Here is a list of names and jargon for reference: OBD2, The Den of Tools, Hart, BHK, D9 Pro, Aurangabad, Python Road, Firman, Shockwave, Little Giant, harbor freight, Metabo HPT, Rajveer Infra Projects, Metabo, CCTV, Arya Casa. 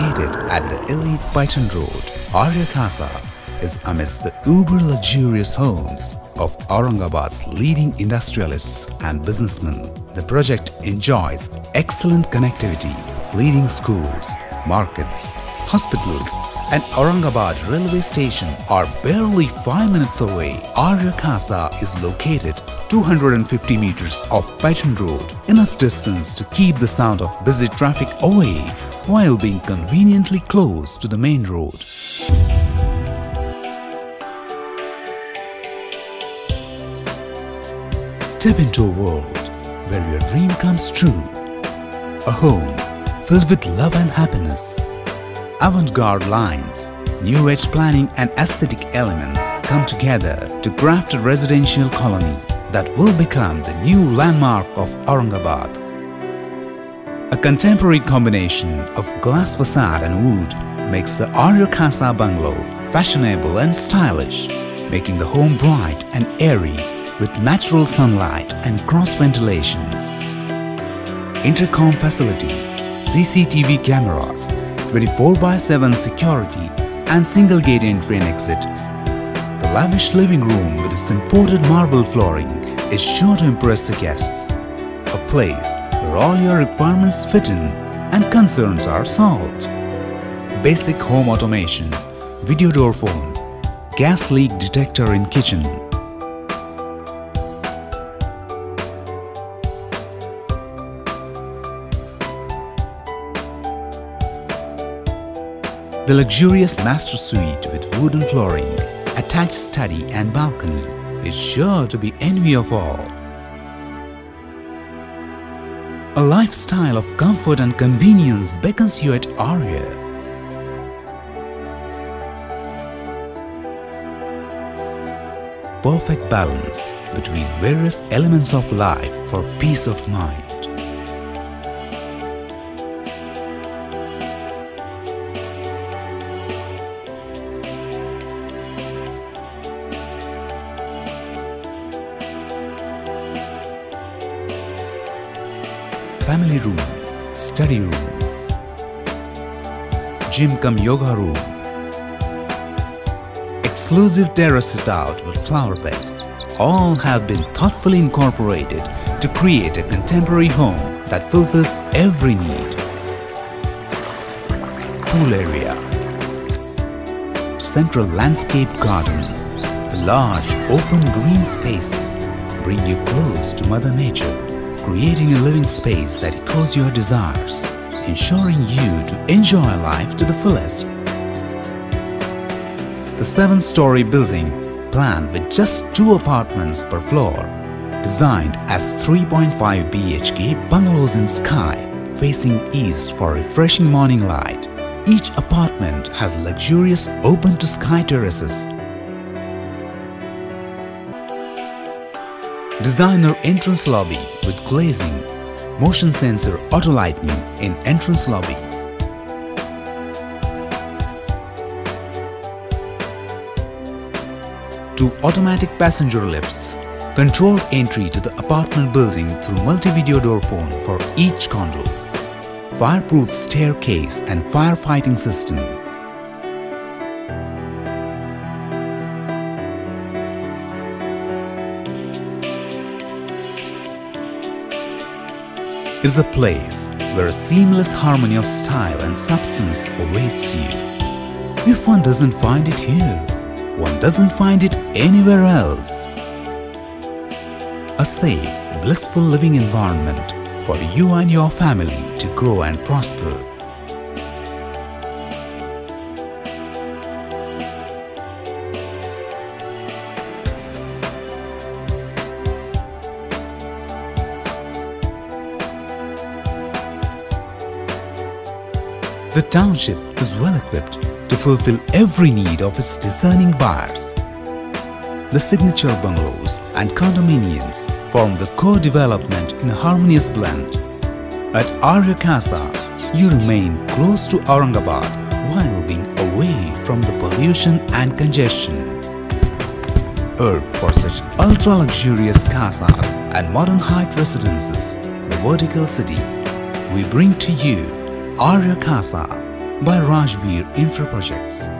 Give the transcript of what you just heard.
located at the elite Python Road, Arya Casa is amidst the uber-luxurious homes of Aurangabad's leading industrialists and businessmen. The project enjoys excellent connectivity, leading schools, markets, hospitals and Aurangabad railway station are barely 5 minutes away. Arya Casa is located 250 meters off Python Road, enough distance to keep the sound of busy traffic away while being conveniently close to the main road. Step into a world where your dream comes true. A home filled with love and happiness. Avant-garde lines, new-age planning and aesthetic elements come together to craft a residential colony that will become the new landmark of Aurangabad. A contemporary combination of glass facade and wood makes the Arya Casa bungalow fashionable and stylish, making the home bright and airy with natural sunlight and cross-ventilation. Intercom facility, CCTV cameras, 24/7 security and single gate entry and exit. The lavish living room with its imported marble flooring is sure to impress the guests. A place where all your requirements fit in and concerns are solved. Basic home automation, video door phone, gas leak detector in kitchen. The luxurious master suite with wooden flooring, attached study and balcony is sure to be envy of all. A lifestyle of comfort and convenience beckons you at Arya. Perfect balance between various elements of life for peace of mind. Family room, study room, gym cum yoga room, exclusive terrace set out with flower bed, all have been thoughtfully incorporated to create a contemporary home that fulfills every need. Pool area, central landscape garden, the large open green spaces bring you close to Mother Nature, creating a living space that echoes your desires, ensuring you to enjoy life to the fullest. The 7-story building, planned with just 2 apartments per floor, designed as 3.5 BHK bungalows in sky, facing east for refreshing morning light. Each apartment has luxurious open-to-sky terraces. Designer entrance lobby with glazing, motion sensor auto lighting in entrance lobby. Two automatic passenger lifts, controlled entry to the apartment building through multi-video door phone for each condo. Fireproof staircase and firefighting system. It's a place where a seamless harmony of style and substance awaits you. If one doesn't find it here, one doesn't find it anywhere else. A safe, blissful living environment for you and your family to grow and prosper. The township is well equipped to fulfill every need of its discerning buyers. The signature bungalows and condominiums form the core development in a harmonious blend. At Arya Casa, you remain close to Aurangabad while being away from the pollution and congestion. Urged for such ultra-luxurious casas and modern height residences, the vertical city, we bring to you Arya Casa, by Rajveer Infra Projects.